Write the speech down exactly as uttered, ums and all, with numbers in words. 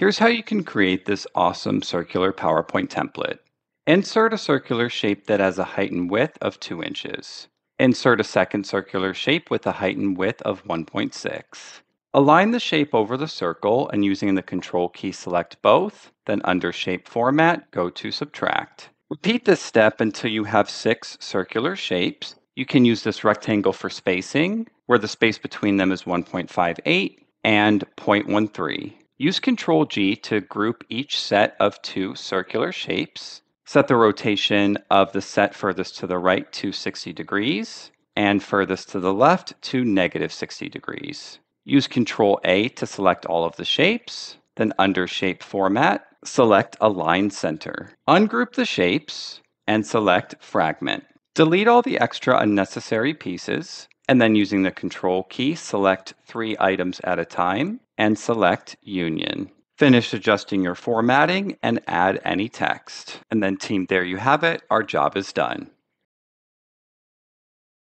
Here's how you can create this awesome circular PowerPoint template. Insert a circular shape that has a height and width of two inches. Insert a second circular shape with a height and width of one point six. Align the shape over the circle and using the Control key select both, then under Shape Format, go to Subtract. Repeat this step until you have six circular shapes. You can use this rectangle for spacing, where the space between them is one point five eight and zero point one three. Use Control G to group each set of two circular shapes. Set the rotation of the set furthest to the right to sixty degrees and furthest to the left to negative sixty degrees. Use Control A to select all of the shapes, then under Shape Format, select Align Center. Ungroup the shapes and select Fragment. Delete all the extra unnecessary pieces, and then using the Control key, select three items at a time and select Union. Finish adjusting your formatting and add any text. And then team, there you have it. Our job is done.